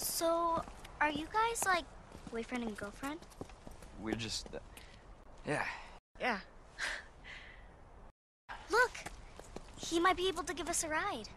So, are you guys like boyfriend and girlfriend? We're just, yeah. Look, he might be able to give us a ride.